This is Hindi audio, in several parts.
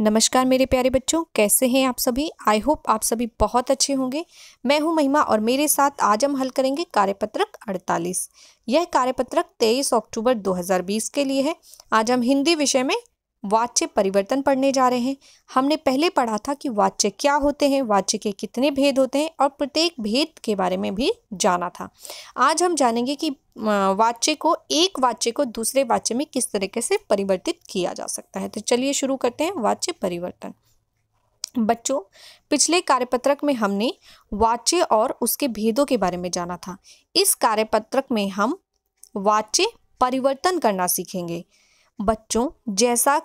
नमस्कार मेरे प्यारे बच्चों, कैसे हैं आप सभी। आई होप आप सभी बहुत अच्छे होंगे। मैं हूं महिमा और मेरे साथ आज हम हल करेंगे कार्यपत्रक 48। यह कार्यपत्रक 23 अक्टूबर 2020 के लिए है। आज हम हिंदी विषय में वाच्य परिवर्तन पढ़ने जा रहे हैं। हमने पहले पढ़ा था कि वाच्य क्या होते हैं, वाच्य के कितने भेद होते हैं और प्रत्येक भेद के बारे में भी जाना था। आज हम जानेंगे कि वाच्य को, एक वाच्य को दूसरे वाच्य में किस तरीके से परिवर्तित किया जा सकता है। तो चलिए शुरू करते हैं वाच्य परिवर्तन। बच्चों, पिछले कार्यपत्रक में हमने वाच्य और उसके भेदों के बारे में जाना था। इस कार्यपत्रक में हम वाच्य परिवर्तन करना सीखेंगे। बच्चों, जैसा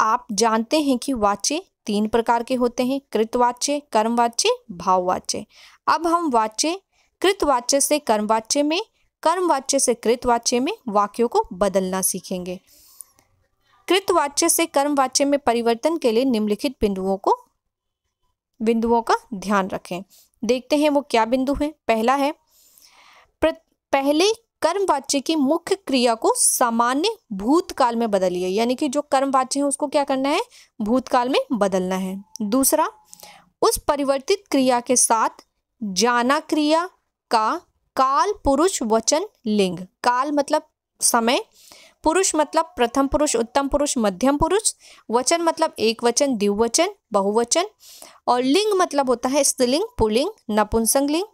आप जानते हैं कि वाच्य तीन प्रकार के होते हैं, कृतवाच्य, कर्मवाच्य, भाववाच्य। अब हम वाच्य कृतवाच्य से कर्मवाच्य में, कर्मवाच्य से कृतवाच्य में वाक्यों को बदलना सीखेंगे। कृतवाच्य से कर्मवाच्य में परिवर्तन के लिए निम्नलिखित बिंदुओं का ध्यान रखें। देखते हैं वो क्या बिंदु है। पहला है, पहले कर्मवाच्य की मुख्य क्रिया को सामान्य भूतकाल में बदलिए, यानी कि जो कर्मवाच्य है उसको क्या करना है, भूतकाल में बदलना है। दूसरा, उस परिवर्तित क्रिया के साथ जाना क्रिया का काल, पुरुष, वचन, लिंग। काल मतलब समय, पुरुष मतलब प्रथम पुरुष, उत्तम पुरुष, मध्यम पुरुष, वचन मतलब एक वचन, द्विवचन, बहुवचन और लिंग मतलब होता है स्त्रीलिंग, पुल्लिंग, नपुंसकलिंग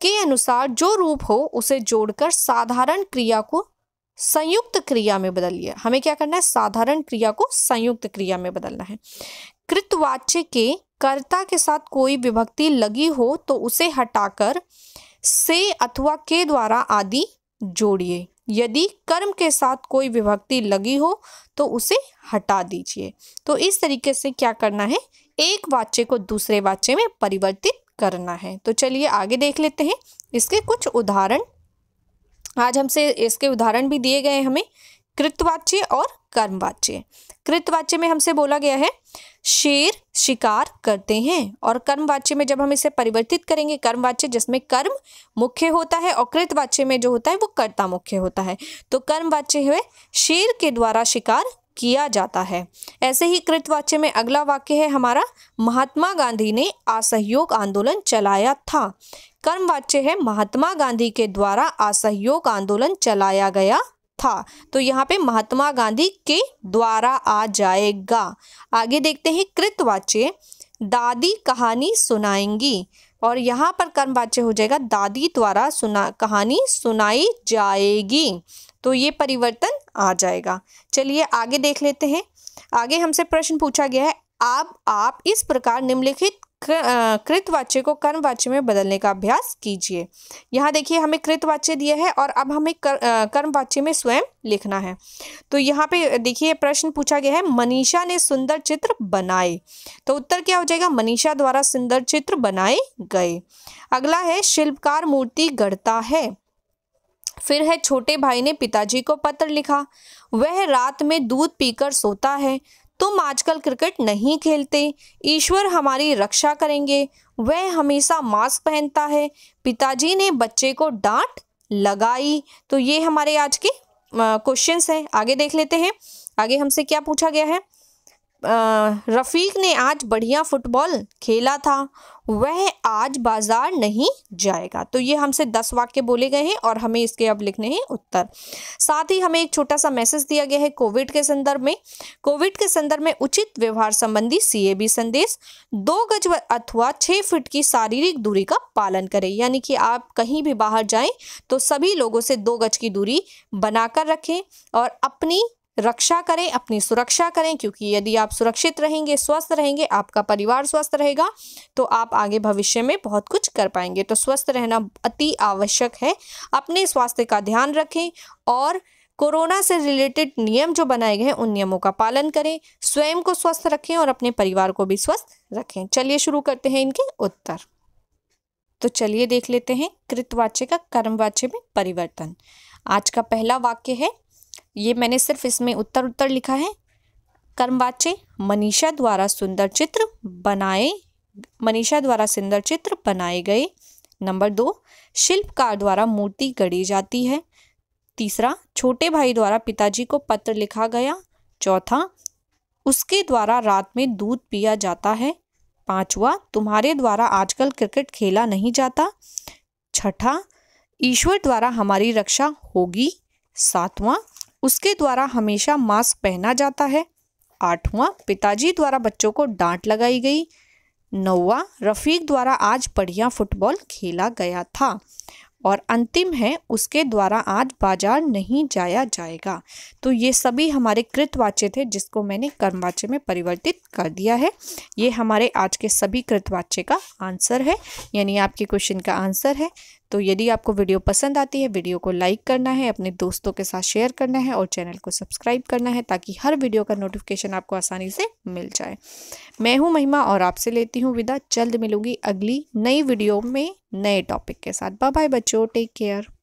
के अनुसार जो रूप हो उसे जोड़कर साधारण क्रिया को संयुक्त क्रिया में बदलिए। हमें क्या करना है, साधारण क्रिया को संयुक्त क्रिया में बदलना है। कृतवाच्य के कर्ता के साथ कोई विभक्ति लगी हो तो उसे हटाकर से अथवा के द्वारा आदि जोड़िए। यदि कर्म के साथ कोई विभक्ति लगी हो तो उसे हटा दीजिए। तो इस तरीके से क्या करना है, एक वाच्य को दूसरे वाच्य में परिवर्तित करना है। तो चलिए आगे देख लेते हैं इसके कुछ उदाहरण। आज हमसे इसके उदाहरण भी दिए गए हैं हमें, कृतवाच्य और कर्मवाच्य। कृतवाच्य में हमसे बोला गया है शेर शिकार करते हैं, और कर्मवाच्य में जब हम इसे परिवर्तित करेंगे, कर्मवाच्य जिसमें कर्म मुख्य होता है और कृतवाच्य में जो होता है वो कर्ता मुख्य होता है, तो कर्मवाच्य है शेर के द्वारा शिकार किया जाता है। ऐसे ही कृतवाच्य में अगला वाक्य है हमारा, महात्मा गांधी ने असहयोग आंदोलन चलाया था। कर्मवाच्य है महात्मा गांधी के द्वारा असहयोग आंदोलन चलाया गया था, तो यहाँ पे महात्मा गांधी के द्वारा आ जाएगा। आगे देखते हैं कृतवाच्य, दादी कहानी सुनाएंगी, और यहाँ पर कर्मवाच्य हो जाएगा दादी द्वारा कहानी सुनाई जाएगी। तो ये परिवर्तन आ जाएगा। चलिए आगे देख लेते हैं। आगे हमसे प्रश्न पूछा गया है, आप इस प्रकार निम्नलिखित कृतवाच्य को कर्मवाच्य में बदलने का अभ्यास कीजिए। यहाँ देखिए हमें कृतवाच्य दिया है और अब हमें कर्मवाच्य में स्वयं लिखना है। तो यहाँ पे देखिए प्रश्न पूछा गया है, मनीषा ने सुंदर चित्र बनाए, तो उत्तर क्या हो जाएगा, मनीषा द्वारा सुंदर चित्र बनाए गए। अगला है, शिल्पकार मूर्ति गढ़ता है। फिर है, छोटे भाई ने पिताजी को पत्र लिखा, वह रात में दूध पीकर सोता है, तुम आजकल क्रिकेट नहीं खेलते, ईश्वर हमारी रक्षा करेंगे, वह हमेशा मास्क पहनता है, पिताजी ने बच्चे को डांट लगाई। तो ये हमारे आज के क्वेश्चंस हैं। आगे देख लेते हैं। आगे हमसे क्या पूछा गया है, रफीक ने आज बढ़िया फुटबॉल खेला था, वह आज बाजार नहीं जाएगा। तो ये हमसे 10 वाक्य बोले गए हैं और हमें इसके अब लिखने हैं उत्तर। साथ ही हमें एक छोटा सा मैसेज दिया गया है, कोविड के संदर्भ में उचित व्यवहार संबंधी CAB संदेश, 2 गज अथवा 6 फीट की शारीरिक दूरी का पालन करें, यानी कि आप कहीं भी बाहर जाएं तो सभी लोगों से 2 गज की दूरी बनाकर रखें और अपनी रक्षा करें, अपनी सुरक्षा करें, क्योंकि यदि आप सुरक्षित रहेंगे, स्वस्थ रहेंगे, आपका परिवार स्वस्थ रहेगा तो आप आगे भविष्य में बहुत कुछ कर पाएंगे। तो स्वस्थ रहना अति आवश्यक है। अपने स्वास्थ्य का ध्यान रखें और कोरोना से रिलेटेड नियम जो बनाए गए हैं उन नियमों का पालन करें। स्वयं को स्वस्थ रखें और अपने परिवार को भी स्वस्थ रखें। चलिए शुरू करते हैं इनके उत्तर। तो चलिए देख लेते हैं कृतवाच्य का कर्मवाच्य में परिवर्तन। आज का पहला वाक्य है, ये मैंने सिर्फ इसमें उत्तर लिखा है, कर्मवाच्य मनीषा द्वारा सुंदर चित्र बनाए गए। नंबर 2, शिल्पकार द्वारा मूर्ति गढ़ी जाती है। तीसरा, छोटे भाई द्वारा पिताजी को पत्र लिखा गया। चौथा, उसके द्वारा रात में दूध पिया जाता है। पांचवा, तुम्हारे द्वारा आजकल क्रिकेट खेला नहीं जाता। छठा, ईश्वर द्वारा हमारी रक्षा होगी। सातवां, उसके द्वारा हमेशा मास्क पहना जाता है। आठवां, पिताजी द्वारा बच्चों को डांट लगाई गई। नौवां, रफीक द्वारा आज बढ़िया फुटबॉल खेला गया था। और अंतिम है, उसके द्वारा आज बाजार नहीं जाया जाएगा। तो ये सभी हमारे कृतवाच्य थे जिसको मैंने कर्मवाच्य में परिवर्तित कर दिया है। ये हमारे आज के सभी कृतवाच्य का आंसर है, यानी आपके क्वेश्चन का आंसर है। तो यदि आपको वीडियो पसंद आती है, वीडियो को लाइक करना है, अपने दोस्तों के साथ शेयर करना है और चैनल को सब्सक्राइब करना है ताकि हर वीडियो का नोटिफिकेशन आपको आसानी से मिल जाए। मैं हूं महिमा और आपसे लेती हूं विदा। जल्द मिलूंगी अगली नई वीडियो में नए टॉपिक के साथ। बाय बाय बच्चों, टेक केयर।